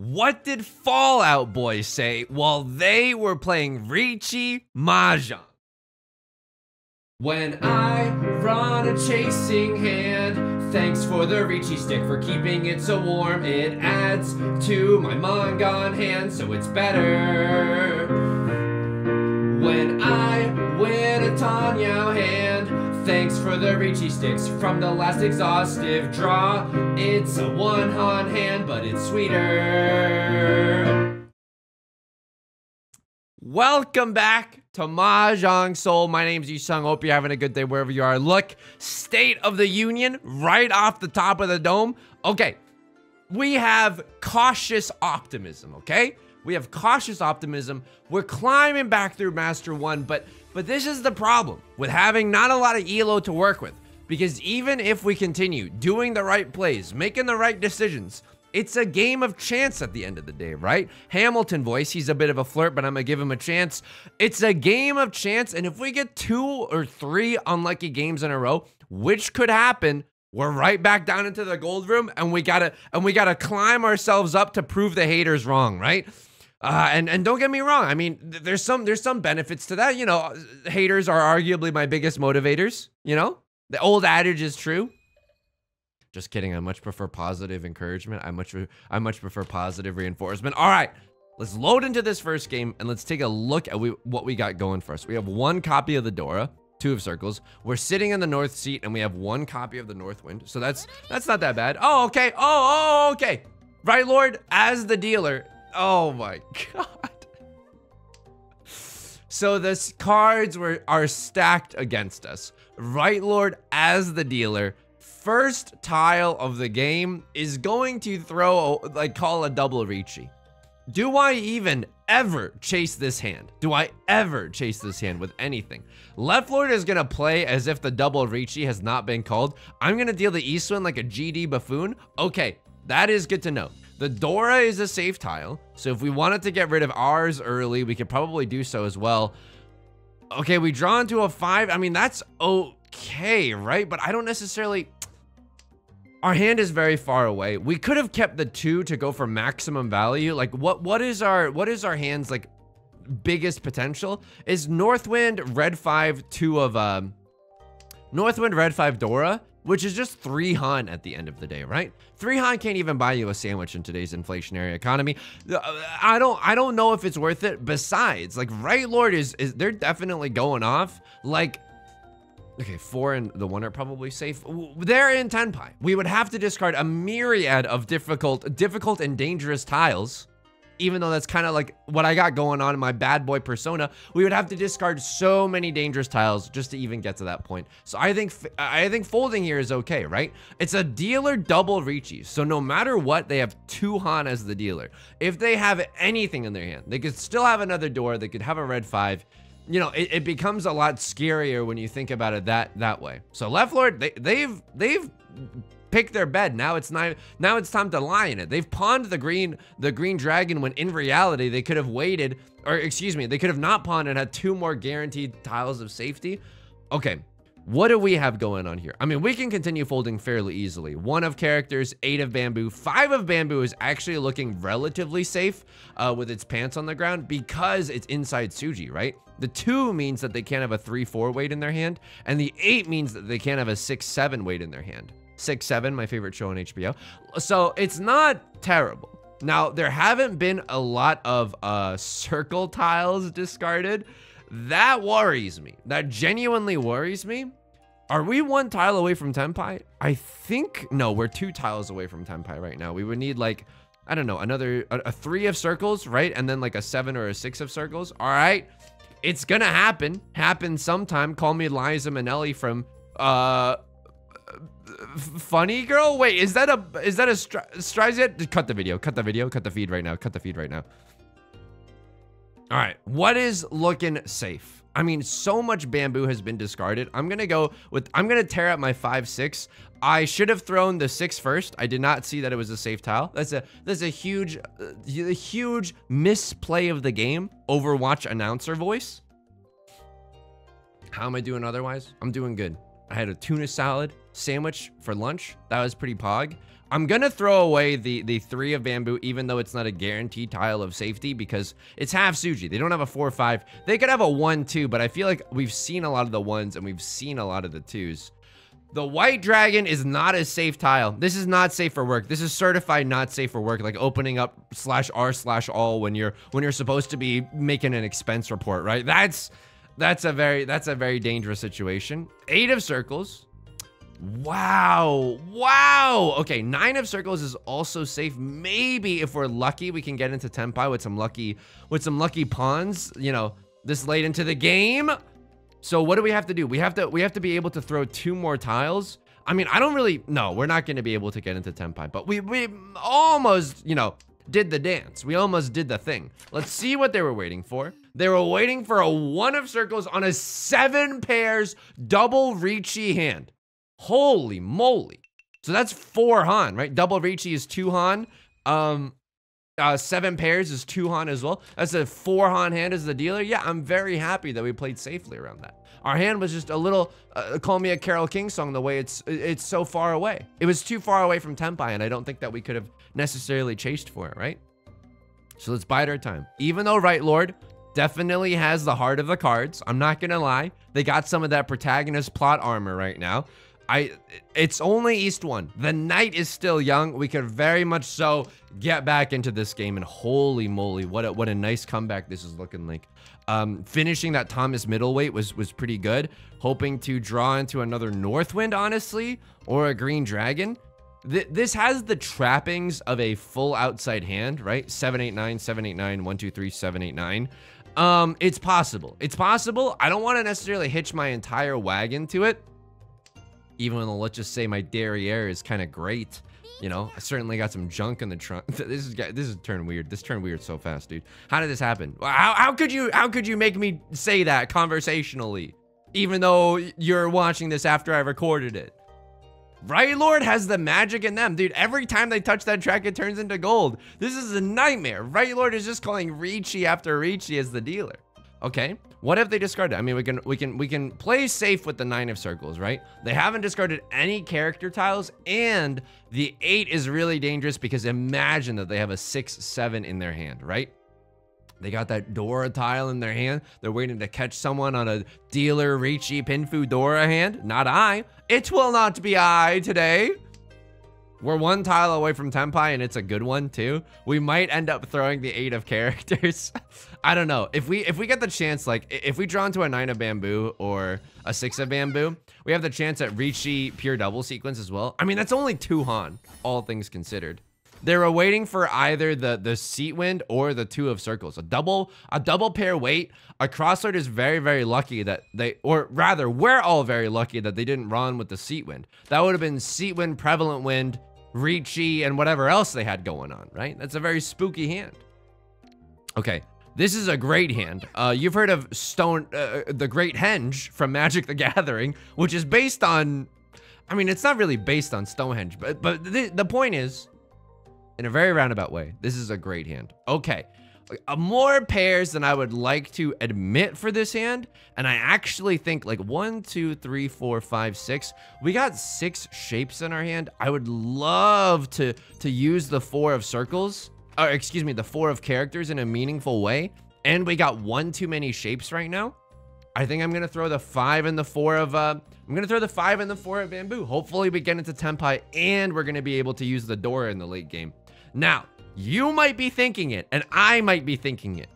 What did Fallout Boy say while they were playing Riichi Mahjong? When I run a chasing hand, thanks for the Riichi stick for keeping it so warm. It adds to my mangan hand, so it's better. When I win a Tanyao hand, thanks for the Riichi sticks from the last exhaustive draw. It's a one-han hand, but it's sweeter. Welcome back to Mahjong Soul. My name's Yusong. Hope you're having a good day wherever you are. Look, State of the Union right off the top of the dome. Okay, we have cautious optimism, okay? We have cautious optimism. We're climbing back through Master 1, but this is the problem with having not a lot of ELO to work with. Because even if we continue doing the right plays, making the right decisions, it's a game of chance at the end of the day, right? Hamilton voice, he's a bit of a flirt, but I'm gonna give him a chance. It's a game of chance, and if we get 2 or 3 unlucky games in a row, which could happen, we're right back down into the gold room, and we gotta climb ourselves up to prove the haters wrong, right? And don't get me wrong, I mean, there's some benefits to that, you know. Haters are arguably my biggest motivators, you know. The old adage is true. Just kidding, I much prefer positive encouragement. I much prefer positive reinforcement. All right, let's load into this first game and let's take a look at what we got going for us. We have 1 copy of the Dora, 2 of Circles. We're sitting in the North Seat and we have 1 copy of the North Wind. So that's not that bad. Oh, okay. Oh, okay. Right, Lord, as the dealer. Oh my God. So the cards are stacked against us. Right, Lord, as the dealer. First tile of the game is going to throw, like, call a double Riichi. Do I even ever chase this hand? Do I ever chase this hand with anything? Left Lord is going to play as if the double Riichi has not been called. I'm going to deal the East Wind like a GD buffoon. Okay, that is good to know. The Dora is a safe tile, so if we wanted to get rid of ours early, we could probably do so as well. Okay, we draw into a 5. I mean, that's okay, right? But I don't necessarily... Our hand is very far away. We could have kept the 2 to go for maximum value. Like, what is our hand's, like, biggest potential? Is Northwind, Red 5, 2 of, Northwind, Red 5, Dora, which is just 3 Han at the end of the day, right? 3 Han can't even buy you a sandwich in today's inflationary economy. I don't know if it's worth it. Besides, like, Right Lord is they're definitely going off, like... Okay, 4 and the 1 are probably safe. They're in Tenpai. We would have to discard a myriad of difficult and dangerous tiles, even though that's kind of like what I got going on in my bad boy persona. We would have to discard so many dangerous tiles just to even get to that point. So I think folding here is okay, right? It's a dealer double Riichi, so no matter what, they have 2 Han as the dealer. If they have anything in their hand, they could still have another door. They could have a Red 5. You know, it becomes a lot scarier when you think about it that way. So Left Lord, they've picked their bed. Now it's time to lie in it. They've pawned the green dragon when in reality they could have waited, or excuse me, they could have not pawned and had 2 more guaranteed tiles of safety. Okay, what do we have going on here? I mean, we can continue folding fairly easily. 1 of characters, 8 of bamboo, 5 of bamboo is actually looking relatively safe with its pants on the ground because it's inside Tsuji, right? The 2 means that they can't have a 3-4 weight in their hand, and the 8 means that they can't have a 6-7 weight in their hand. 6-7, my favorite show on HBO. So it's not terrible. Now, there haven't been a lot of circle tiles discarded. That worries me. That genuinely worries me. Are we 1 tile away from Tenpai? I think, no, we're 2 tiles away from Tenpai right now. We would need, like, I don't know, another, a 3 of circles, right? And then like a 7 or a 6 of circles. All right. It's gonna happen sometime. Call me Liza Minnelli from Funny Girl. Wait, is that a Streisand? Cut the feed right now, All right, what is looking safe? I mean, so much bamboo has been discarded. I'm gonna tear up my 5-6. I should have thrown the 6 first. I did not see that it was a safe tile. That's a huge misplay of the game. Overwatch announcer voice. How am I doing otherwise? I'm doing good. I had a tuna salad sandwich for lunch. That was pretty pog. I'm going to throw away the 3 of bamboo, even though it's not a guaranteed tile of safety, because it's half Tsuji. They don't have a 4-5. They could have a 1-2, but I feel like we've seen a lot of the 1s and we've seen a lot of the 2s. The white dragon is not a safe tile. This is not safe for work. This is certified not safe for work, like opening up /r/all when you're supposed to be making an expense report, right? That's a very dangerous situation. 8 of circles. Wow. Wow. Okay, 9 of circles is also safe. Maybe if we're lucky, we can get into Tenpai with some lucky pawns, you know, this late into the game. So what do we have to do? We have to be able to throw 2 more tiles. I mean, I don't really know. We're not going to be able to get into Tenpai, but we almost, you know, did the dance. We almost did the thing. Let's see what they were waiting for. They were waiting for a 1 of circles on a 7 pairs double Riichi hand. Holy moly. So that's 4 Han, right? Double Riichi is 2 Han. 7 pairs is 2 Han as well. That's a 4 Han hand as the dealer. Yeah, I'm very happy that we played safely around that. Our hand was just a little, call me a Carole King song, the way it's so far away. It was too far away from Tenpai, and I don't think that we could have necessarily chased for it, right? So let's bide our time. Even though Right Lord definitely has the heart of the cards, I'm not gonna lie, they got some of that protagonist plot armor right now. It's only East 1. The night is still young. We could very much so get back into this game, and holy moly, what a nice comeback this is looking like. Finishing that Thomas middleweight was pretty good. Hoping to draw into another Northwind, honestly, or a Green Dragon. This has the trappings of a full outside hand, right? 7, 8, 9, 7, 8, 9, 1, 2, 3, 7, 8, 9. It's possible. It's possible. I don't want to necessarily hitch my entire wagon to it. Even though, let's just say my derriere is kind of great. You know, I certainly got some junk in the trunk. This is turned weird. This turned weird so fast, dude. How did this happen? How could you make me say that conversationally, even though you're watching this after I recorded it? Right Lord has the magic in them, dude. Every time they touch that track, it turns into gold. This is a nightmare. Right Lord is just calling Riichi after Riichi as the dealer. Okay, what if they discarded? I mean, we can play safe with the 9 of circles, right? They haven't discarded any character tiles, and the 8 is really dangerous because imagine that they have a 6, 7 in their hand, right? They got that Dora tile in their hand. They're waiting to catch someone on a dealer Riichi Pinfu Dora hand. Not I. It will not be I today. We're 1 tile away from Tenpai, and it's a good one too. We might end up throwing the 8 of characters. I don't know. If we get the chance, like if we draw into a 9 of bamboo or a 6 of bamboo, we have the chance at Riichi pure double sequence as well. I mean, that's only 2 Han, all things considered. They were waiting for either the seat wind or the 2 of circles. A double pair weight. A crossword is very, very lucky that they, or rather, we're all very lucky that they didn't run with the seat wind. That would have been seat wind, prevalent wind, Riichi, and whatever else they had going on, right? That's a very spooky hand. Okay, this is a great hand. You've heard of the Great Henge from Magic the Gathering, which is based on, I mean, it's not really based on Stonehenge, but the point is, in a very roundabout way, this is a great hand. Okay, more pairs than I would like to admit for this hand, and I actually think like 1, 2, 3, 4, 5, 6. We got 6 shapes in our hand. I would love to use the 4 of circles, or excuse me, the 4 of characters in a meaningful way, and we got 1 too many shapes right now. I think I'm gonna throw the 5 and the 4 of I'm gonna throw the 5 and the 4 of bamboo. Hopefully we get into Tenpai, and we're gonna be able to use the Dora in the late game. Now, you might be thinking it, and I might be thinking it.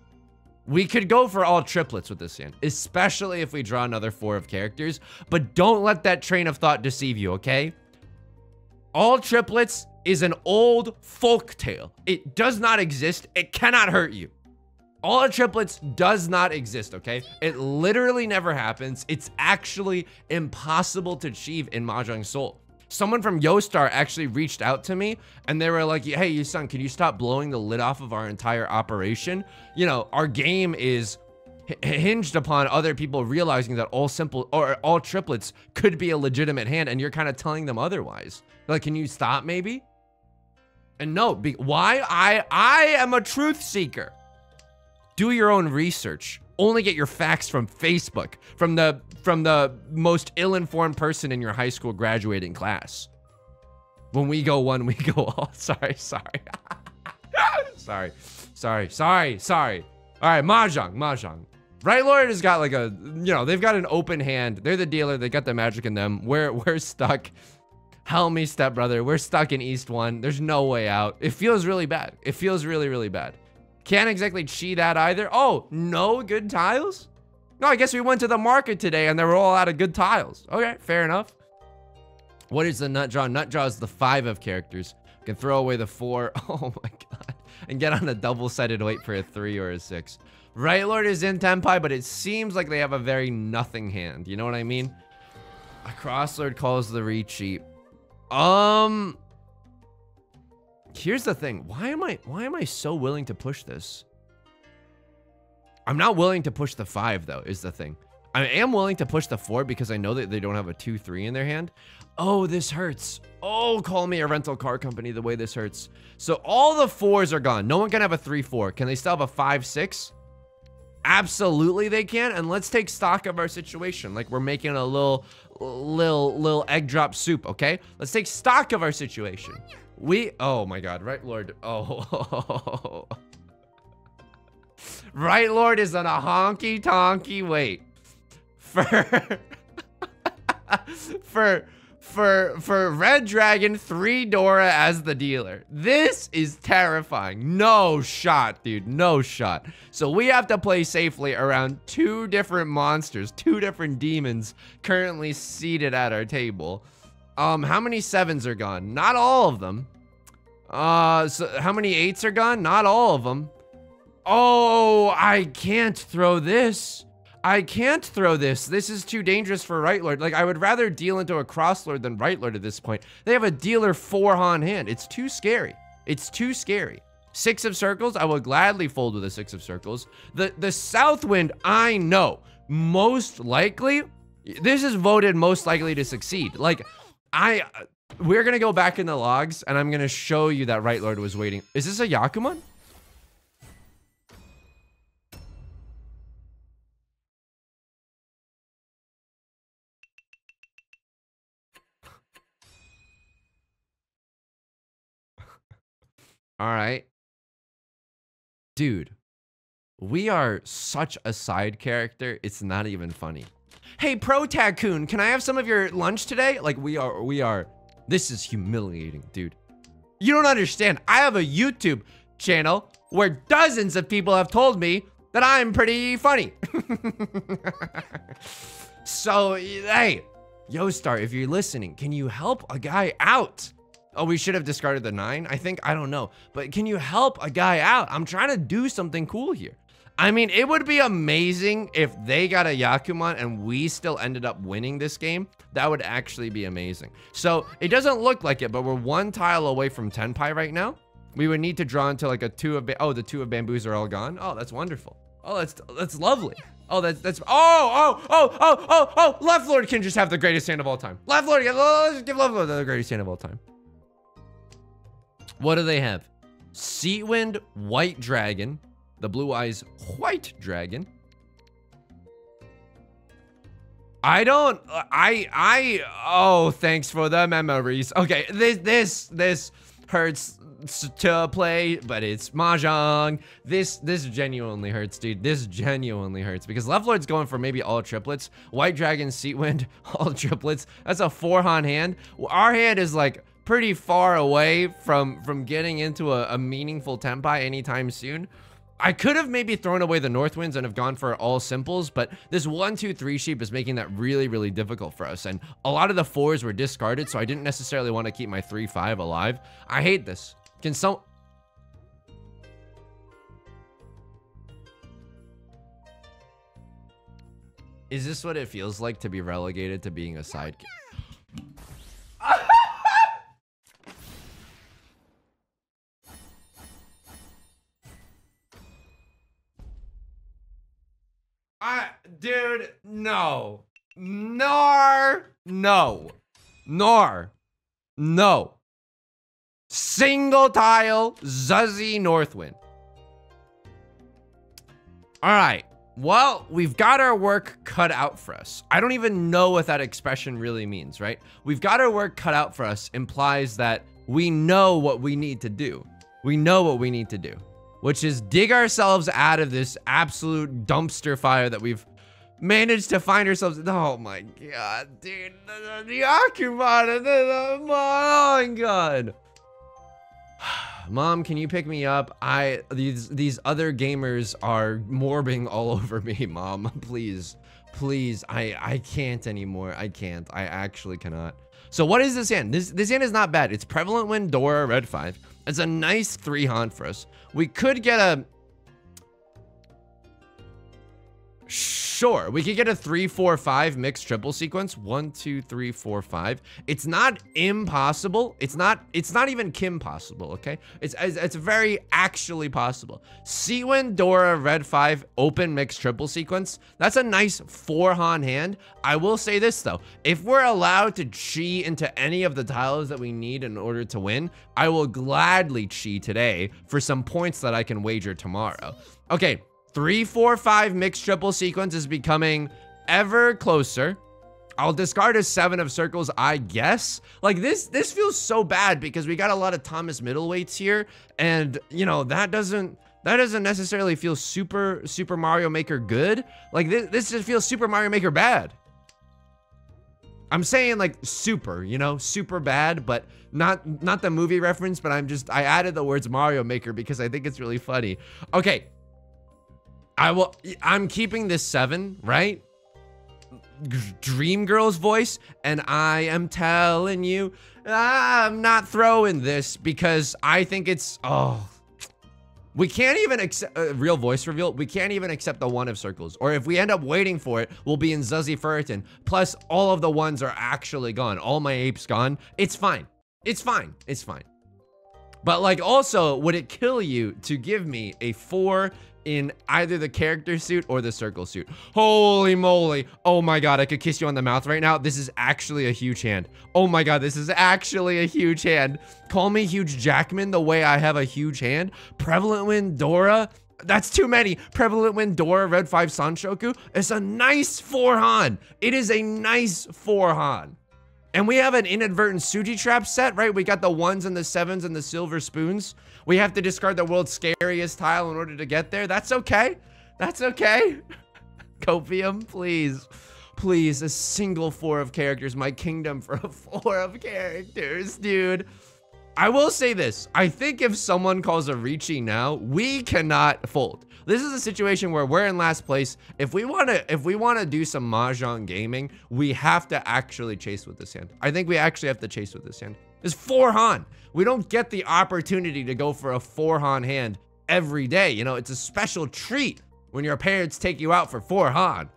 We could go for all triplets with this hand, especially if we draw another 4 of characters, but don't let that train of thought deceive you, okay? All triplets is an old folk tale. It does not exist. It cannot hurt you. All triplets does not exist, okay? It literally never happens. It's actually impossible to achieve in Mahjong Soul. Someone from YoStar actually reached out to me, and they were like, hey, Yusong, can you stop blowing the lid off of our entire operation? You know, our game is hinged upon other people realizing that all simple or all triplets could be a legitimate hand, and you're kind of telling them otherwise. Like, can you stop maybe? And no, why? I am a truth seeker. Do your own research. Only get your facts from Facebook, from the most ill-informed person in your high school graduating class. When we go one, we go all. Sorry. All right, Mahjong. Right Lord has got like a, you know, they've got an open hand. They're the dealer. They got the magic in them. We're stuck. Help me, stepbrother. We're stuck in East 1. There's no way out. It feels really bad. It feels really, really bad. Can't exactly cheat at either. Oh, no good tiles? No, I guess we went to the market today and they were all out of good tiles. Okay, fair enough. What is the nut draw? Nut draw is the 5 of characters. You can throw away the 4. Oh my god. And get on a double-sided wait for a 3 or a 6. Right Lord is in Tenpai, but it seems like they have a very nothing hand. You know what I mean? A Crosslord calls the Riichi. Here's the thing. Why am I so willing to push this? I'm not willing to push the 5 though, is the thing. I am willing to push the 4 because I know that they don't have a 2-3 in their hand. Oh, this hurts. Oh, call me a rental car company the way this hurts. So all the 4s are gone. No one can have a 3-4. Can they still have a 5-6? Absolutely they can. And let's take stock of our situation. Like we're making a little egg drop soup, okay? Let's take stock of our situation. Oh my god, Right Lord. Oh. Right Lord is on a honky-tonky wait. For Red Dragon 3 Dora as the dealer. This is terrifying. No shot, dude. No shot. So we have to play safely around 2 different monsters, 2 different demons currently seated at our table. How many 7s are gone? Not all of them. So how many 8s are gone? Not all of them. Oh, I can't throw this. I can't throw this. This is too dangerous for Right Lord. Like, I would rather deal into a Crosslord than Right Lord at this point. They have a dealer 4 on hand. It's too scary. It's too scary. 6 of circles, I will gladly fold with a 6 of circles. The Southwind, I know. Most likely, this is voted most likely to succeed. Like, we're gonna go back in the logs, and I'm gonna show you that Right Lord was waiting. Is this a Yakuman? All right. Dude, we are such a side character. It's not even funny. Hey, Pro Tacoon, can I have some of your lunch today? Like we are, this is humiliating, dude. You don't understand. I have a YouTube channel where dozens of people have told me that I'm pretty funny. So, hey, YoStar, if you're listening, can you help a guy out? Oh, we should have discarded the 9, I think. I don't know. But can you help a guy out? I'm trying to do something cool here. I mean, it would be amazing if they got a Yakuman and we still ended up winning this game. That would actually be amazing. So it doesn't look like it, but we're 1 tile away from Tenpai right now. We would need to draw into like a 2 of... Oh, the 2 of bamboos are all gone. Oh, that's wonderful. Oh, that's lovely. Oh, that's oh! Left Lord can just have the greatest hand of all time. Left Lord, let's give Left Lord the greatest hand of all time. What do they have? Seawind, White Dragon, the Blue Eyes White Dragon. Oh, thanks for the memories. Okay, this hurts to play, but it's Mahjong. This genuinely hurts, dude. This genuinely hurts because Left Lord's going for maybe all triplets. White Dragon, Seawind, all triplets. That's a 4-han hand. Our hand is like pretty far away from getting into a meaningful Tenpai anytime soon. I could have maybe thrown away the Northwinds and have gone for all simples, but this 1-2-3 sheep is making that really, really difficult for us. And a lot of the 4s were discarded, so I didn't necessarily want to keep my 3-5 alive. I hate this. Can some... Is this what it feels like to be relegated to being a sidekick? Dude, no. No. Single tile, Zuzzy Northwind. All right. Well, we've got our work cut out for us. I don't even know what that expression really means, right? We've got our work cut out for us implies that we know what we need to do. We know what we need to do, which is dig ourselves out of this absolute dumpster fire that we've managed to find ourselves. Oh my God, dude, the occupied, oh my God. Mom, can you pick me up? These other gamers are morbing all over me, Mom. Please, please. I can't anymore. I can't. I actually cannot. So what is this hand? This hand is not bad. It's Prevalent Wind, Dora, Red 5. It's a nice 3-haunt for us. We could get a... Sure, we could get a 3-4-5 mixed triple sequence. 1, 2, 3, 4, 5. It's not impossible. It's not even Kim possible, okay? It's very actually possible. Seawin, Dora, Red 5, open mixed triple sequence. That's a nice 4-han hand. I will say this though. If we're allowed to chi into any of the tiles that we need in order to win, I will gladly chi today for some points that I can wager tomorrow. Okay. 3, 4, 5 mixed triple sequence is becoming ever closer. I'll discard a 7 of circles, I guess. Like this feels so bad because we got a lot of Thomas Middleweights here, and you know that doesn't necessarily feel Super Mario Maker good. Like this just feels Super Mario Maker bad. I'm saying like super, you know, super bad, but not the movie reference. But I added the words Mario Maker because I think it's really funny. Okay. I'm keeping this 7, right? Dream Girl's voice, and I am telling you, I'm not throwing this because I think it's, oh. We can't even accept, real voice reveal, we can't even accept the 1 of circles. Or if we end up waiting for it, we'll be in Zuzi Furton. Plus, all of the ones are actually gone. All my apes gone. It's fine. It's fine. It's fine. But like, also, would it kill you to give me a 4 in either the character suit or the circle suit? Holy moly. Oh my God, I could kiss you on the mouth right now. This is actually a huge hand. Oh my God, this is actually a huge hand. Call me Huge Jackman the way I have a huge hand. Prevalent Wind, Dora. That's too many. Prevalent Wind, Dora, Red 5, Sanshoku. It's a nice 4-han. It is a nice 4-han. And we have an inadvertent Suji trap set, right? We got the 1s and the 7s and the silver spoons. We have to discard the world's scariest tile in order to get there. That's okay. That's okay. Copium, please. Please, a single 4 of characters. My kingdom for a 4 of characters, dude. I will say this. I think if someone calls a Riichi now, we cannot fold. This is a situation where we're in last place. If we wanna do some Mahjong gaming, we have to actually chase with this hand. I think we actually have to chase with this hand. It's 4-han. We don't get the opportunity to go for a 4-han hand every day. You know, it's a special treat when your parents take you out for 4-han.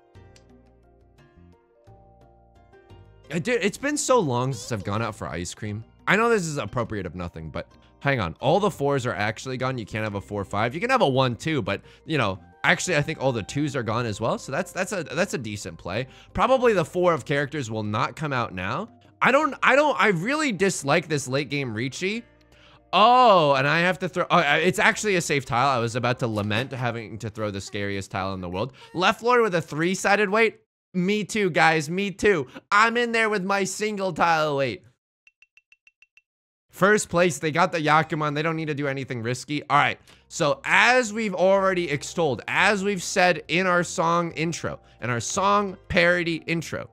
Dude, it's been so long since I've gone out for ice cream. I know this is appropriate of nothing, but hang on. All the 4s are actually gone. You can't have a 4-5. You can have a 1-2, but you know, actually I think all the 2s are gone as well. So that's a decent play. Probably the 4 of characters will not come out now. I really dislike this late game Riichi. Oh, and I have to throw, oh, it's actually a safe tile. I was about to lament having to throw the scariest tile in the world. Left Lord with a 3-sided weight. Me too, guys, me too. I'm in there with my single tile weight. First place, they got the Yakuman. They don't need to do anything risky. All right, so as we've already extolled, as we've said in our song intro and our song parody intro,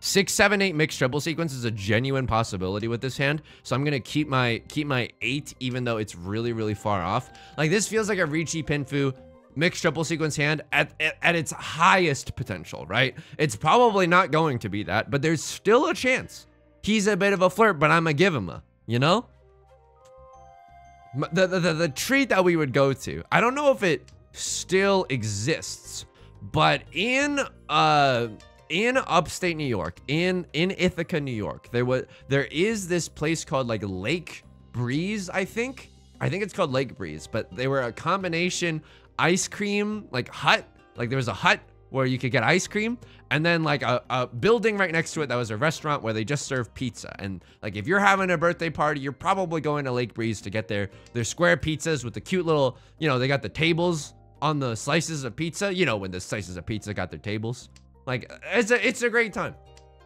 6, 7, 8 mixed triple sequence is a genuine possibility with this hand. So I'm gonna keep my 8, even though it's really, really far off. Like this feels like a Riichi Pinfu mixed triple sequence hand at its highest potential, right? It's probably not going to be that, but there's still a chance. He's a bit of a flirt, but I'm gonna give him a, you know? The treat that we would go to. I don't know if it still exists, but in upstate New York, in Ithaca, New York, there is this place called like Lake Breeze, I think. I think it's called Lake Breeze, but they were a combination ice cream, like hut, like there was a hut where you could get ice cream, and then like a building right next to it that was a restaurant where they just served pizza. And like if you're having a birthday party, you're probably going to Lake Breeze to get their square pizzas with the cute little, you know, they got the tables on the slices of pizza. You know, when the slices of pizza got their tables. Like, it's a great time.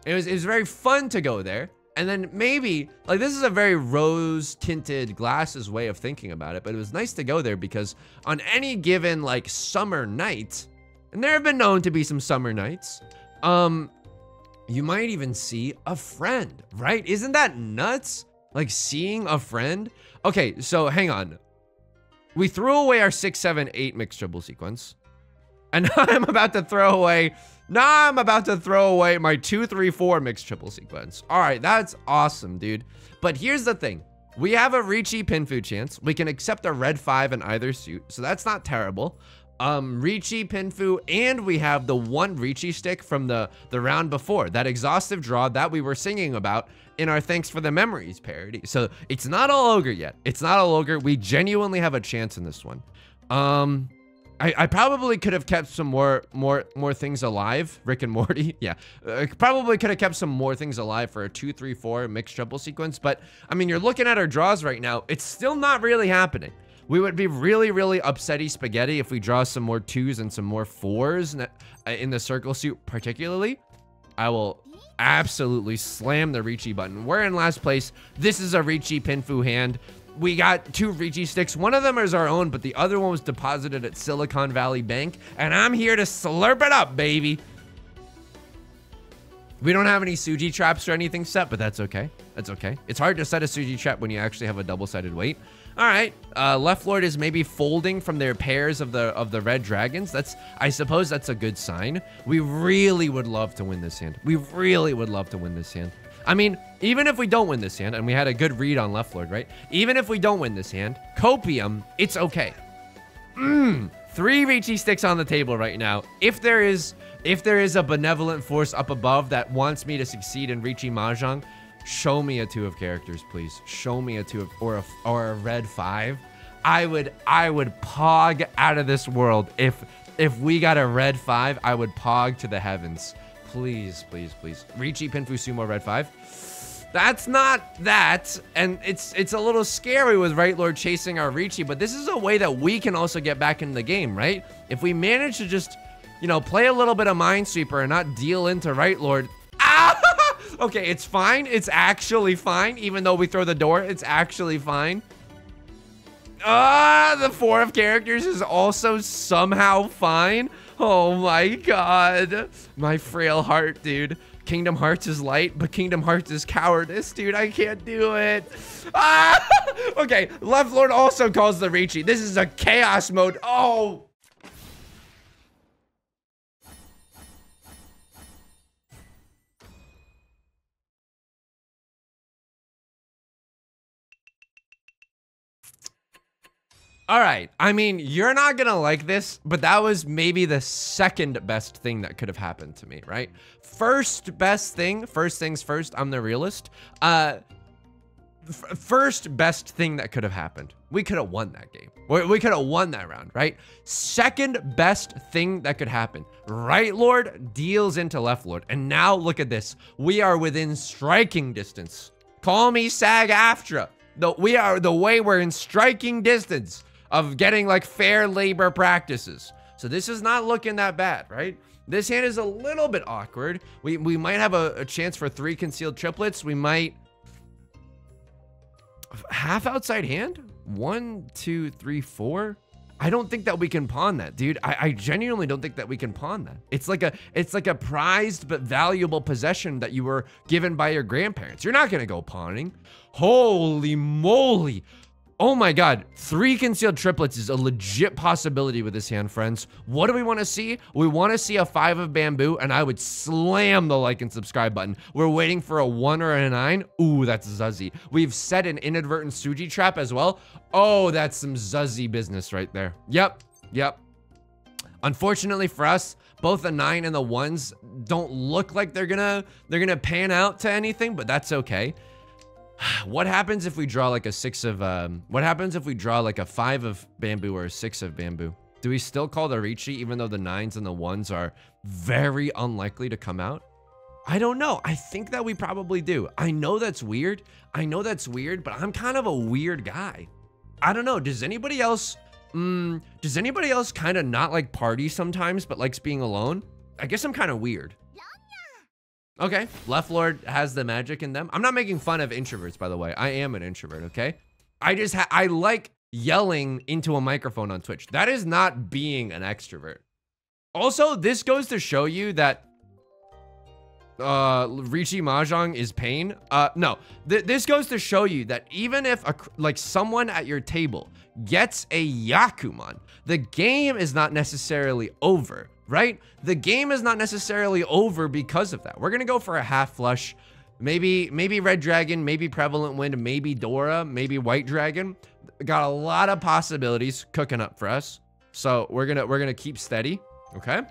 It was very fun to go there. And then maybe, like, this is a very rose-tinted glasses way of thinking about it, but it was nice to go there because on any given, like, summer night, and there have been known to be some summer nights, you might even see a friend, right? Isn't that nuts? Like, seeing a friend? Okay, so hang on. We threw away our 6, 7, 8 mixed triple sequence. And now I'm about to throw away my 2, 3, 4 mixed triple sequence. All right, that's awesome, dude. But here's the thing. We have a Riichi Pinfu chance. We can accept a red 5 in either suit, so that's not terrible. Riichi Pinfu, and we have the one Riichi stick from the round before. That exhaustive draw that we were singing about in our Thanks for the Memories parody. So it's not all ogre yet. It's not all ogre. We genuinely have a chance in this one. I probably could have kept some more things alive. Rick and Morty, yeah. Probably could have kept some more things alive for a 2, 3, 4 mixed triple sequence. But, I mean, you're looking at our draws right now. It's still not really happening. We would be really, really upsetty spaghetti if we draw some more 2s and some more 4s in the circle suit particularly. I will absolutely slam the Riichi button. We're in last place. This is a Riichi Pinfu hand. We got 2 Riichi sticks. One of them is our own, but the other one was deposited at Silicon Valley Bank. And I'm here to slurp it up, baby. We don't have any Suji traps or anything set, but that's okay. That's okay. It's hard to set a Suji trap when you actually have a double-sided weight. All right, Left Lord is maybe folding from their pairs of the red dragons. That's, I suppose, that's a good sign. We really would love to win this hand. We really would love to win this hand. I mean, even if we don't win this hand, and we had a good read on Left Lord, right? Even if we don't win this hand, Copium, it's okay. 3 Riichi sticks on the table right now. If there is a benevolent force up above that wants me to succeed in Riichi Mahjong, show me a 2 of characters, please. Show me a 2 of, or a red 5. I would pog out of this world. If we got a red 5, I would pog to the heavens. Please, please, please. Riichi Pinfu Sumo red 5. That's not that. And it's a little scary with Right Lord chasing our Riichi, but this is a way that we can also get back in the game, right? If we manage to just, you know, play a little bit of Minesweeper and not deal into Right Lord. Ah! Okay, it's fine. It's actually fine. Even though we throw the door, it's actually fine. The 4 of characters is also somehow fine. Oh my god. My frail heart, dude. Kingdom Hearts is light, but Kingdom Hearts is cowardice, dude. I can't do it. Ah! Okay, Left Lord also calls the Riichi. This is a chaos mode. Oh! All right, I mean, you're not gonna like this, but that was maybe the second best thing that could have happened to me, right? First best thing, first things first, I'm the realist. First best thing that could have happened. We could have won that game. We could have won that round, right? Second best thing that could happen. Right Lord deals into Left Lord. And now look at this. We are within striking distance. Call me SAG-AFTRA. We are the way we're in striking distance of getting, like, fair labor practices. So this is not looking that bad, right? This hand is a little bit awkward. We might have a chance for 3 concealed triplets. We might... Half outside hand? 1, 2, 3, 4? I don't think that we can pawn that, dude. I genuinely don't think that we can pawn that. It's like a prized but valuable possession that you were given by your grandparents. You're not gonna go pawning. Holy moly. Oh my god, 3 concealed triplets is a legit possibility with this hand, friends. What do we want to see? We want to see a 5 of bamboo, and I would slam the like and subscribe button. We're waiting for a 1 or a 9. Ooh, that's zuzzy. We've set an inadvertent Suji trap as well. Oh, that's some zuzzy business right there. Yep, yep. Unfortunately for us, both the 9 and the 1s don't look like they're gonna pan out to anything, but that's okay. What happens if we draw like a 6 of, what happens if we draw like a 5 of bamboo or a 6 of bamboo? Do we still call the Riichi even though the 9s and the 1s are very unlikely to come out? I don't know. I think that we probably do. I know that's weird. I know that's weird, but I'm kind of a weird guy. I don't know. Does anybody else Does anybody else kind of not like party sometimes, but likes being alone? I guess I'm kind of weird. Okay, Left Lord has the magic in them. I'm not making fun of introverts, by the way. I am an introvert, okay? I like yelling into a microphone on Twitch. That is not being an extrovert. Also, this goes to show you that Riichi Mahjong is pain. No, this goes to show you that even if someone at your table gets a Yakuman, the game is not necessarily over, right? The game is not necessarily over because of that. We're gonna go for a half flush, maybe Red Dragon, maybe Prevalent Wind, maybe Dora, maybe White Dragon. Got a lot of possibilities cooking up for us, so we're gonna keep steady, okay?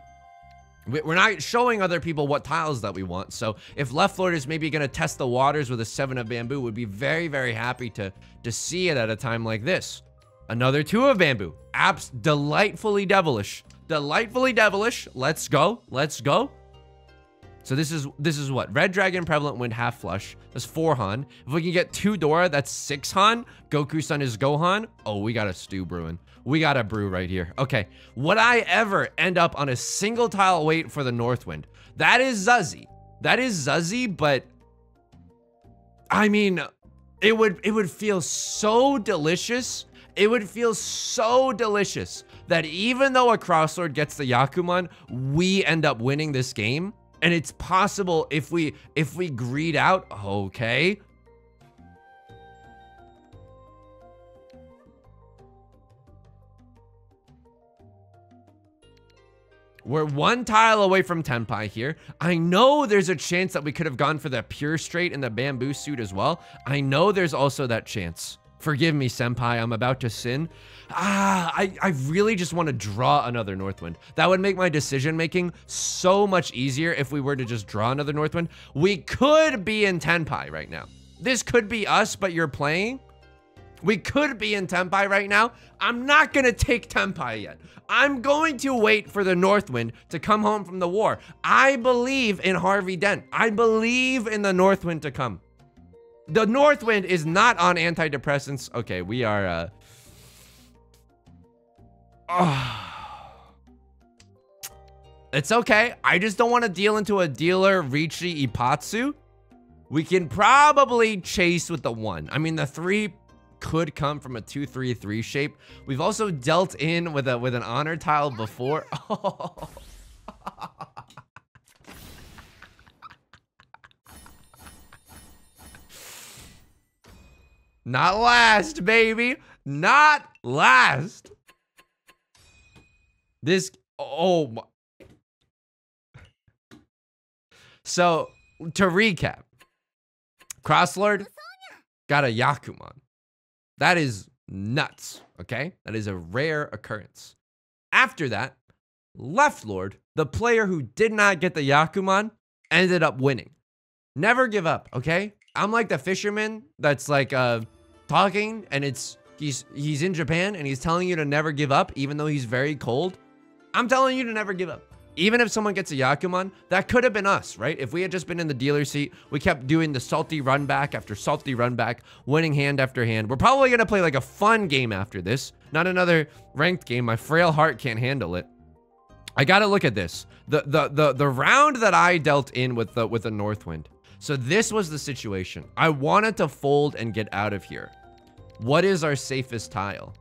We're not showing other people what tiles that we want, so if Left Lord is maybe gonna test the waters with a 7 of bamboo, would be very, very happy to see it at a time like this. Another 2 of bamboo. Apps delightfully devilish. Delightfully devilish. Let's go. Let's go. So this is what? Red Dragon, Prevalent Wind, half flush. That's 4 Han. If we can get 2 Dora, that's 6 Han. Goku-san is Gohan. Oh, we got a stew brewing. We got a brew right here. Okay. Would I ever end up on a single tile wait for the North Wind? That is Zuzzy. That is Zuzzy, but I mean, it would feel so delicious. It would feel so delicious that even though a Crosslord gets the Yakuman, we end up winning this game. And it's possible if we greed out, okay. We're 1 tile away from Tenpai here. I know there's a chance that we could have gone for the pure straight and the bamboo suit as well. I know there's also that chance. Forgive me, Senpai, I'm about to sin. I really just want to draw another Northwind. That would make my decision-making so much easier if we were to just draw another Northwind. We could be in Tenpai right now. This could be us, but you're playing. We could be in Tenpai right now. I'm not going to take Tenpai yet. I'm going to wait for the Northwind to come home from the war. I believe in Harvey Dent. I believe in the Northwind to come. The Northwind is not on antidepressants. Okay, we are, It's okay. I just don't want to deal into a dealer Riichi Ippatsu. We can probably chase with the 1. I mean, the 3 could come from a 2-3-3 shape. We've also dealt in with an honor tile before. Oh. Not last, baby. Not last. This, oh my. So, to recap. Crosslord got a Yakuman. That is nuts, okay? That is a rare occurrence. After that, Left Lord, the player who did not get the Yakuman, ended up winning. Never give up, okay? I'm like the fisherman that's like talking and he's in Japan and he's telling you to never give up even though he's very cold. I'm telling you to never give up. Even if someone gets a Yakuman, that could have been us, right? If we had just been in the dealer seat, we kept doing the salty run back after salty run back, winning hand after hand. We're probably going to play like a fun game after this, not another ranked game. My frail heart can't handle it. I got to look at this. The round that I dealt in with the Northwind. So this was the situation. I wanted to fold and get out of here. What is our safest tile?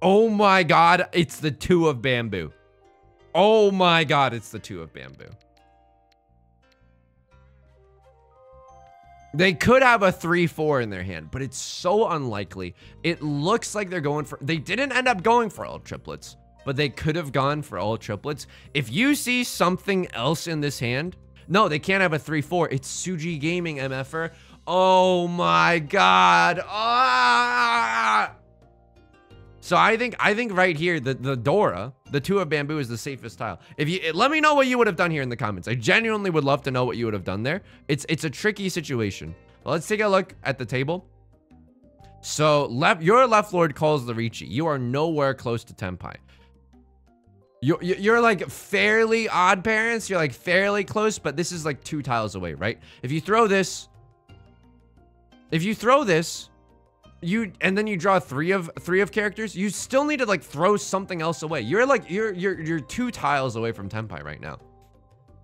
Oh my God, it's the 2 of bamboo. Oh my God, it's the 2 of bamboo. They could have a 3-4 in their hand, but it's so unlikely. It looks like they're going for, they didn't end up going for all triplets, but they could have gone for all triplets. If you see something else in this hand, no, they can't have a 3-4. It's Suji Gaming, MFR. Oh my God. Ah! So I think right here, the Dora, the 2 of bamboo is the safest tile. If you let me know what you would have done here in the comments. I genuinely would love to know what you would have done there. It's a tricky situation. Well, let's take a look at the table. So your left lord calls the Riichi. You are nowhere close to Tenpai. You're like fairly odd parents. You're like fairly close, but this is like 2 tiles away, right? If you throw this, and then you draw three of characters, you still need to like throw something else away. You're like you're 2 tiles away from Tenpai right now.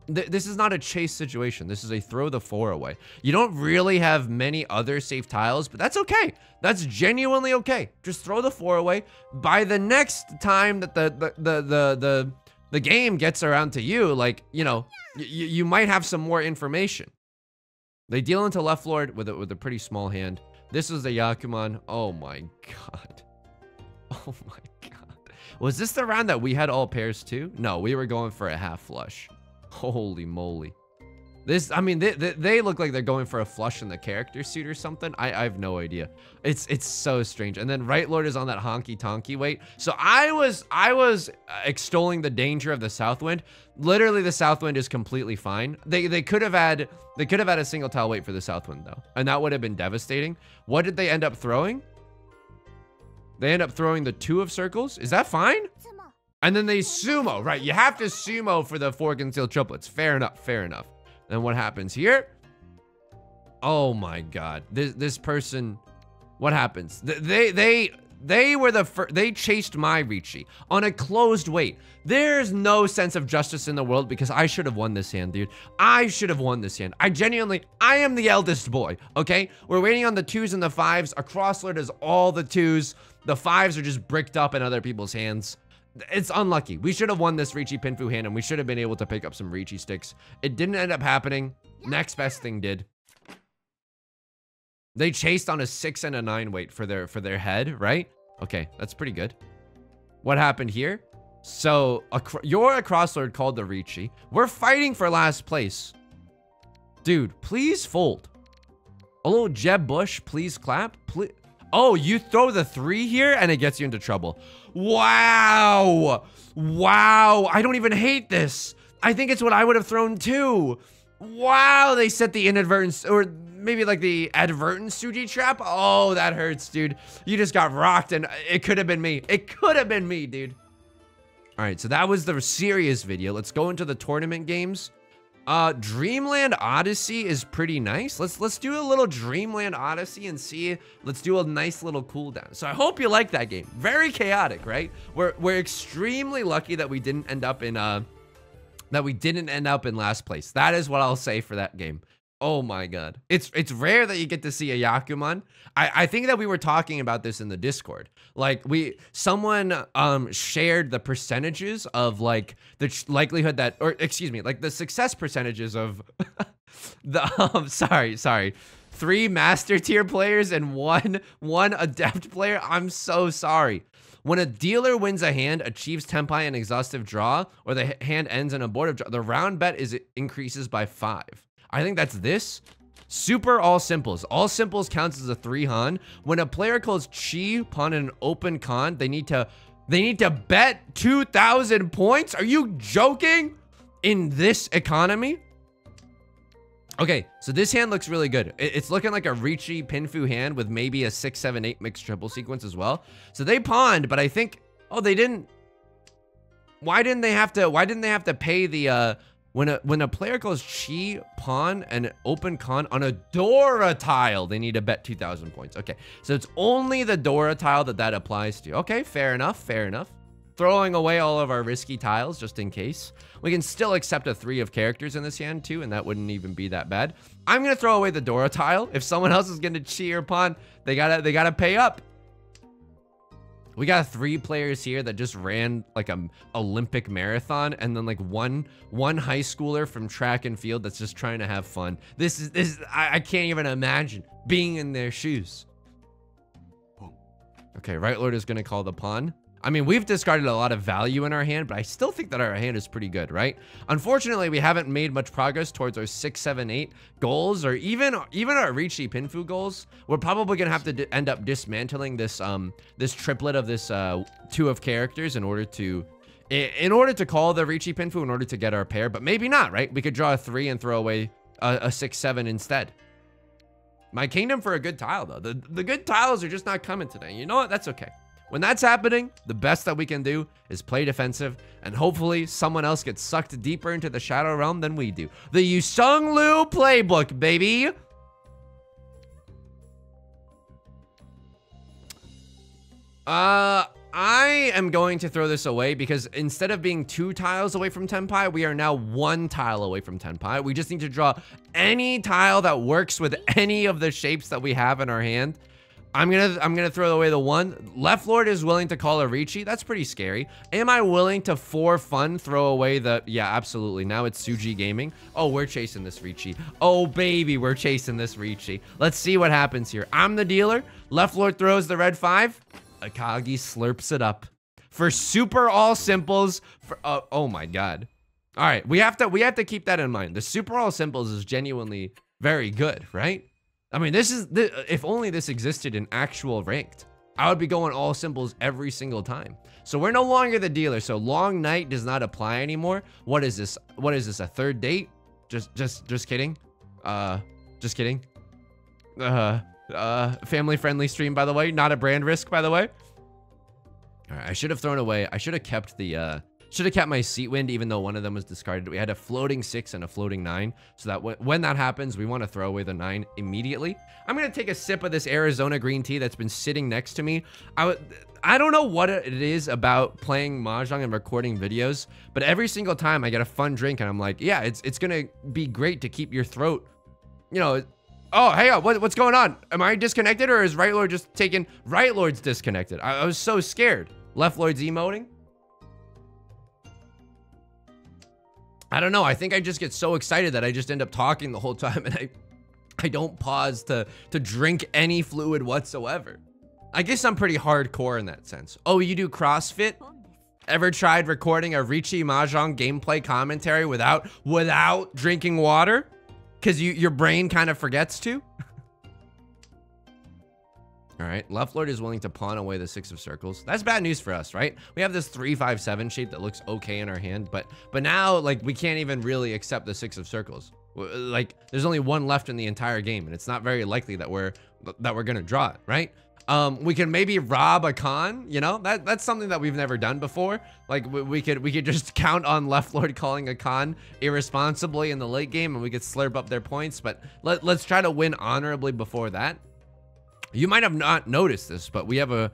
This is not a chase situation. This is a throw the 4 away. You don't really have many other safe tiles, but that's okay. That's genuinely okay. Just throw the 4 away. By the next time that the game gets around to you, like, you know, you might have some more information. They deal into left lord with a pretty small hand. This is the Yakuman. Oh my god. Oh my god. Was this the round that we had all pairs too? No, we were going for a half flush. Holy moly. This, I mean, they look like they're going for a flush in the character suit or something. I have no idea. It's so strange. And then right lord is on that honky tonky weight. So I was extolling the danger of the Southwind. Literally the Southwind is completely fine. They could have had a single tile weight for the Southwind though, and that would have been devastating. What did they end up throwing? They end up throwing the 2 of circles. Is that fine? And then they sumo, right? You have to sumo for the fork and seal triplets. Fair enough, fair enough. Then what happens here? Oh my god. This person, what happens? They were the first, they chased my Riichi on a closed weight. There's no sense of justice in the world because I should have won this hand, dude. I should have won this hand. I am the eldest boy, okay? We're waiting on the 2s and the 5s. A cross lord is all the 2s. The 5s are just bricked up in other people's hands. It's unlucky. We should have won this Riichi Pinfu hand, and we should have been able to pick up some Riichi sticks. It didn't end up happening. Next best thing did. They chased on a 6 and a 9 weight for their head, right? Okay, that's pretty good. What happened here? So you're a crosslord called the Riichi. We're fighting for last place. Dude, please fold. A little Jeb Bush, please clap. Please. Oh, you throw the 3 here and it gets you into trouble. Wow. Wow. I don't even hate this. I think it's what I would have thrown too. Wow. They set the inadvertent, or maybe like the advertent Suji trap. Oh, that hurts, dude. You just got rocked and it could have been me. It could have been me, dude. All right. So that was the serious video. Let's go into the tournament games. Dreamland Odyssey is pretty nice. Let's do a little Dreamland Odyssey and see. Let's do a nice little cooldown. So I hope you like that game. Very chaotic, right? We're extremely lucky that we didn't end up in last place. That is what I'll say for that game. Oh my god. It's rare that you get to see a Yakuman. I think that we were talking about this in the Discord. Like someone shared the percentages of like the likelihood that, or excuse me, like the success percentages of the sorry 3 master tier players and one adept player. I'm so sorry. When a dealer wins a hand, achieves Tenpai and exhaustive draw, or the hand ends in abortive draw, the round bet increases by 5. I think that's this. Super all simples. All simples counts as a 3 Han. When a player calls Chi, pawn, and an open con, they need to bet 2,000 points? Are you joking? In this economy? Okay, so this hand looks really good. It's looking like a Riichi Pinfu hand with maybe a 6, 7, 8 mixed triple sequence as well. So they pawned, but I think, oh, they didn't. Why didn't they have to pay the when a player calls Chi, pawn, and open con on a Dora tile, they need to bet 2,000 points. Okay, so it's only the Dora tile that applies to. Okay, fair enough, fair enough. Throwing away all of our risky tiles just in case. We can still accept a 3 of characters in this hand too, and that wouldn't even be that bad. I'm gonna throw away the Dora tile. If someone else is gonna Chi or pawn, they gotta pay up. We got 3 players here that just ran like an Olympic marathon, and then like one high schooler from track and field that's just trying to have fun. I can't even imagine being in their shoes. Okay, right lord is gonna call the pawn. I mean, we've discarded a lot of value in our hand, but I still think that our hand is pretty good, right? Unfortunately, we haven't made much progress towards our 6, 7, 8 goals, or even our Riichi Pinfu goals. We're probably gonna have to end up dismantling this triplet of this 2 of characters in order to call the Riichi Pinfu, in order to get our pair. But maybe not, right? We could draw a 3 and throw away a 6, 7 instead. My kingdom for a good tile though. The good tiles are just not coming today. You know what? That's okay. When that's happening, the best that we can do is play defensive, and hopefully someone else gets sucked deeper into the Shadow Realm than we do. The Yusong Liu playbook, baby! I am going to throw this away because instead of being 2 tiles away from Tenpai, we are now 1 tile away from Tenpai. We just need to draw any tile that works with any of the shapes that we have in our hand. I'm gonna throw away the 1. Left Lord is willing to call a Riichi. That's pretty scary. Am I willing to, for fun, throw away the... Yeah, absolutely. Now it's Suji Gaming. Oh, we're chasing this Riichi. Oh, baby, we're chasing this Riichi. Let's see what happens here. I'm the dealer. Left Lord throws the red 5. Akagi slurps it up. For super all simples, for... oh my god. All right, we have to keep that in mind. The super all simples is genuinely very good, right? I mean, this is, if only this existed in actual ranked, I would be going all simples every single time. So we're no longer the dealer. So long night does not apply anymore. What is this? What is this? A third date? Just kidding. Just kidding. Family friendly stream, by the way, not a brand risk, by the way. All right. I should have thrown away. I should have kept the, should have kept my Seat Wind, even though one of them was discarded. We had a floating 6 and a floating 9, so that when that happens, we want to throw away the 9 immediately. I'm going to take a sip of this Arizona green tea that's been sitting next to me. I don't know what it is about playing Mahjong and recording videos, but every single time I get a fun drink, and I'm like, yeah, it's going to be great to keep your throat, you know... Oh, hang on, what's going on? Am I disconnected, or is Right Lord just taking... Right Lord's disconnected. I was so scared. Left Lord's emoting. I don't know. I think I just get so excited that I just end up talking the whole time, and I don't pause to drink any fluid whatsoever. I guess I'm pretty hardcore in that sense. Oh, you do CrossFit? Ever tried recording a Riichi Mahjong gameplay commentary without drinking water? Because your brain kind of forgets to? All right, Left Lord is willing to pawn away the 6 of circles. That's bad news for us, right? We have this 3-5-7 shape that looks okay in our hand, but now, like, we can't even really accept the 6 of circles. Like, there's only 1 left in the entire game, and it's not very likely that we're gonna draw it, right? We can maybe rob a con, you know? That's something that we've never done before. Like, we could just count on Left Lord calling a con irresponsibly in the late game, and we could slurp up their points, but let's try to win honorably before that. You might have not noticed this, but we have a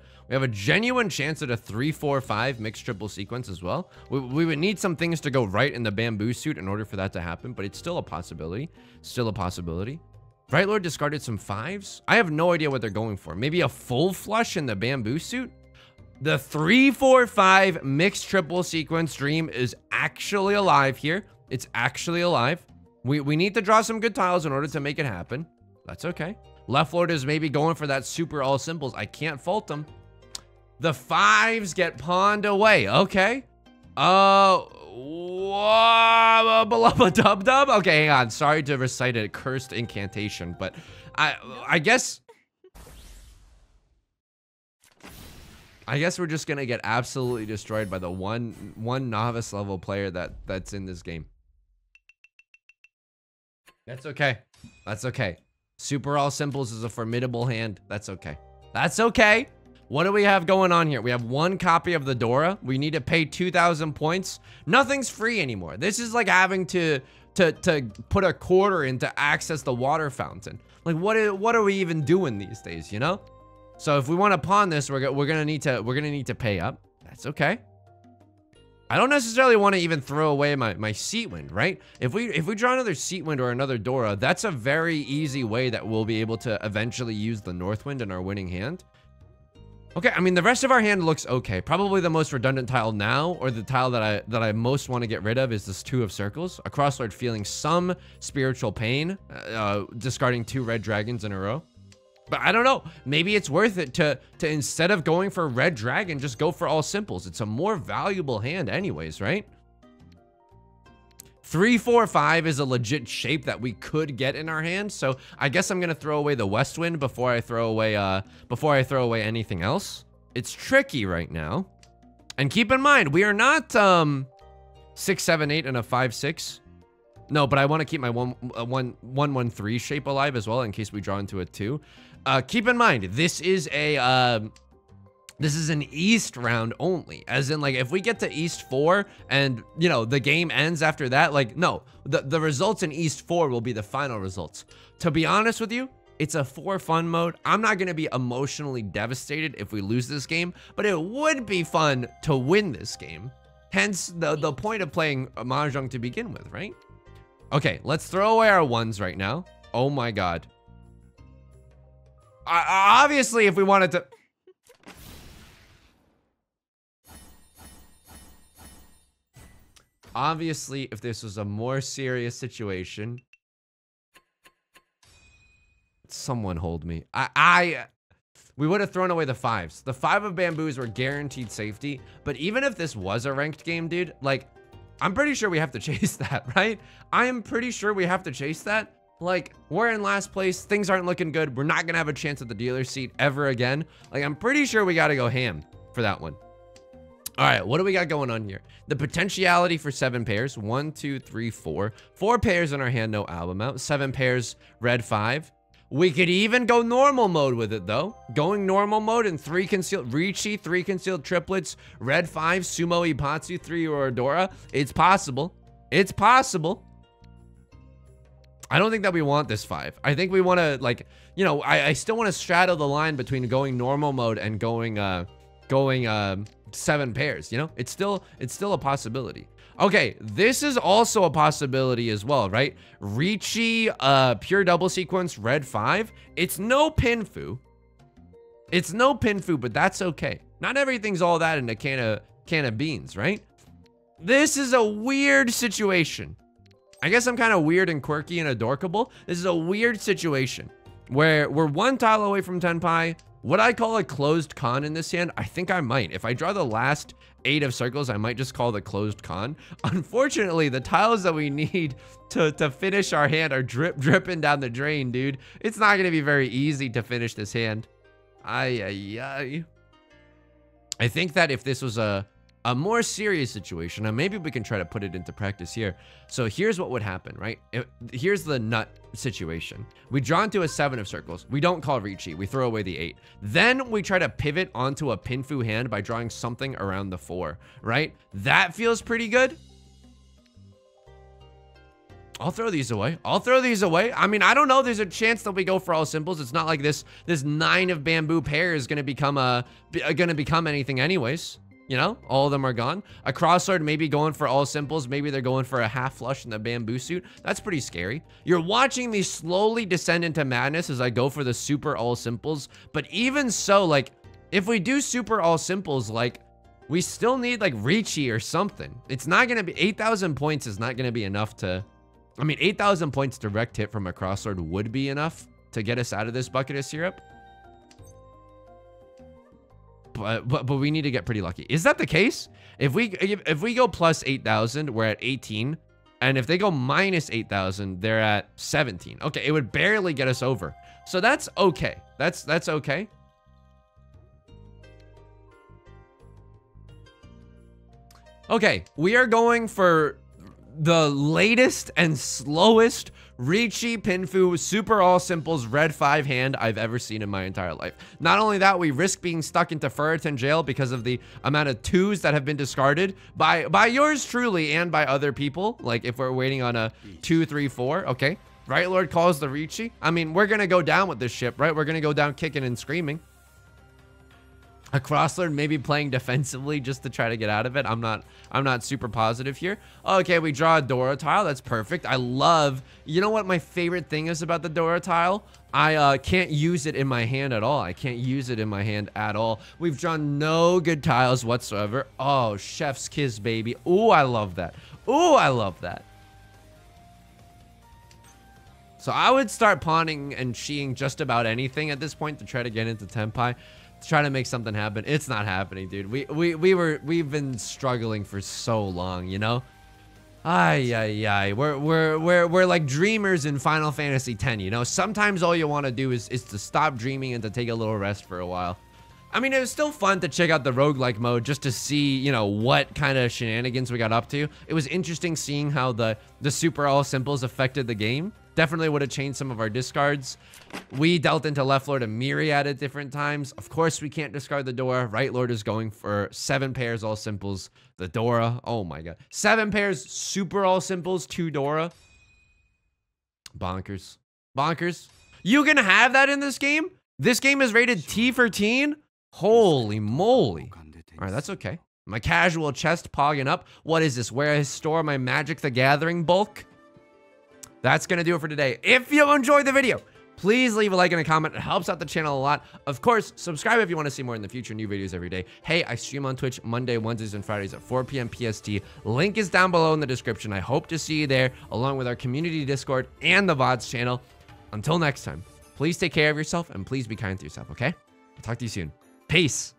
genuine chance at a 3-4-5 mixed triple sequence as well. We would need some things to go right in the bamboo suit in order for that to happen, but it's still a possibility. Still a possibility. Right Lord discarded some 5s. I have no idea what they're going for. Maybe a full flush in the bamboo suit? The 3-4-5 mixed triple sequence dream is actually alive here. It's actually alive. We need to draw some good tiles in order to make it happen. That's okay. Left Lord is maybe going for that super all simples. I can't fault them. The 5s get pawned away. Okay. Dub. Okay, hang on. Sorry to recite a cursed incantation, but I guess we're just gonna get absolutely destroyed by the one novice level player that's in this game. That's okay. That's okay. Super all simples is a formidable hand. That's okay. That's okay. What do we have going on here? We have 1 copy of the Dora. We need to pay 2,000 points. Nothing's free anymore. This is like having to put a quarter in to access the water fountain. Like, what are we even doing these days, you know? So if we want to pawn this, we're gonna need to pay up. That's okay. I don't necessarily want to even throw away my Seat Wind, right? If we draw another Seat Wind or another Dora, that's a very easy way that we'll be able to eventually use the North Wind in our winning hand. Okay, I mean, the rest of our hand looks okay. Probably the most redundant tile now, or the tile that I most want to get rid of, is this 2 of circles. A Crosslord feeling some spiritual pain, discarding 2 red dragons in a row. But I don't know. Maybe it's worth it to instead of going for red dragon, just go for all simples. It's a more valuable hand anyways, right? 3-4-5 is a legit shape that we could get in our hand. So I guess I'm gonna throw away the West Wind before I throw away anything else. It's tricky right now. And keep in mind, we are not 6-7-8 and a 5-6. No, but I want to keep my 1-1-3 shape alive as well in case we draw into a 2. Keep in mind, this is an East round only. As in, like, if we get to East 4 and, you know, the game ends after that, like, no. The results in East 4 will be the final results. To be honest with you, It's a for fun mode. I'm not going to be emotionally devastated if we lose this game, but it would be fun to win this game. Hence the point of playing Mahjong to begin with, right? Okay, let's throw away our ones right now. Oh my god. Obviously, if we wanted to... Obviously, if this was a more serious situation... Someone hold me. We would have thrown away the fives. The 5 of bamboos were guaranteed safety. But even if this was a ranked game, dude, like, I'm pretty sure we have to chase that, right? I am pretty sure we have to chase that. Like, we're in last place. Things aren't looking good. We're not going to have a chance at the dealer's seat ever again. Like, I'm pretty sure we got to go ham for that one. All right, what do we got going on here? The potentiality for 7 pairs. 1, 2, 3, 4. 4 pairs in our hand, no album out. 7 pairs, red 5. We could even go normal mode with it, though. Going normal mode and 3 concealed... Riichi, 3 concealed triplets. Red 5, Sumo Ipatsu, 3 Oradora. It's possible. It's possible. I don't think that we want this 5. I think we want to, like... You know, I still want to straddle the line between going normal mode and going, 7 pairs, you know? It's still a possibility. Okay, this is also a possibility as well, right? Riichi, pure double sequence, red 5. It's no pinfu. It's no pinfu, but that's okay. Not everything's all that in a can of beans, right? This is a weird situation. I guess I'm kind of weird and quirky and adorkable. This is a weird situation where we're 1 tile away from Tenpai. Would I call a closed con in this hand? I think I might. If I draw the last 8 of circles, I might just call the closed con. Unfortunately, the tiles that we need to finish our hand are dripping down the drain, dude. It's not going to be very easy to finish this hand. Ay, ay, ay. I think that if this was a more serious situation, and maybe we can try to put it into practice here. So here's what would happen, right? Here's the nut situation. We draw into a 7 of circles. We don't call Riichi. We throw away the 8. Then we try to pivot onto a pinfu hand by drawing something around the 4, right? That feels pretty good. I'll throw these away. I'll throw these away. I mean, I don't know. There's a chance that we go for all simples. It's not like this 9 of bamboo pair is going to become anything anyways. You know, all of them are gone. A crossword maybe going for all simples. Maybe they're going for a half flush in the bamboo suit. That's pretty scary. You're watching me slowly descend into madness as I go for the super all simples. But even so, like, if we do super all simples, like, we still need, like, Riichi or something. It's not going to be... 8,000 points is not going to be enough to... I mean, 8,000 points direct hit from a crossword would be enough to get us out of this bucket of syrup. But we need to get pretty lucky. Is that the case? If we go plus 8,000, we're at 18. And if they go minus 8,000, they're at 17. Okay, it would barely get us over. So that's okay. That's okay. Okay, we are going for the latest and slowest Riichi pinfu super all simples red 5 hand I've ever seen in my entire life. Not only that, we risk being stuck into Ferritin jail because of the amount of 2s that have been discarded by yours truly and by other people. Like if we're waiting on a 2, 3, 4, okay, right lord calls the Riichi. I mean, we're gonna go down with this ship, right? We're gonna go down kicking and screaming. A crosslord maybe playing defensively just to try to get out of it. I'm not super positive here. Okay, we draw a Dora tile. That's perfect. I love... You know what my favorite thing is about the Dora tile? I can't use it in my hand at all. I can't use it in my hand at all. We've drawn no good tiles whatsoever. Oh, chef's kiss, baby. Ooh, I love that. Ooh, I love that. So I would start pawning and sheeing just about anything at this point to try to get into Tenpai. Trying to make something happen. It's not happening, dude. We've been struggling for so long, you know? Ay, ay, ay. We're like dreamers in Final Fantasy X, you know? Sometimes all you want to do is to stop dreaming and to take a little rest for a while. I mean, it was still fun to check out the roguelike mode just to see, you know, what kind of shenanigans we got up to. It was interesting seeing how the super all simples affected the game. Definitely would have changed some of our discards. We dealt into left lord a myriad at different times. Of course, we can't discard the Dora. Right lord is going for 7 pairs all simples. The Dora. Oh my god. 7 pairs super all simples. 2 Dora. Bonkers. Bonkers. You can have that in this game? This game is rated T for teen? Holy moly. All right, that's okay. My casual chest pogging up. What is this? Where I store my Magic the Gathering bulk? That's going to do it for today. If you enjoyed the video, please leave a like and a comment. It helps out the channel a lot. Of course, subscribe if you want to see more in the future. New videos every day. Hey, I stream on Twitch Monday, Wednesdays, and Fridays at 4 p.m. PST. Link is down below in the description. I hope to see you there, along with our community Discord and the VODs channel. Until next time, please take care of yourself and please be kind to yourself, okay? I'll talk to you soon. Peace.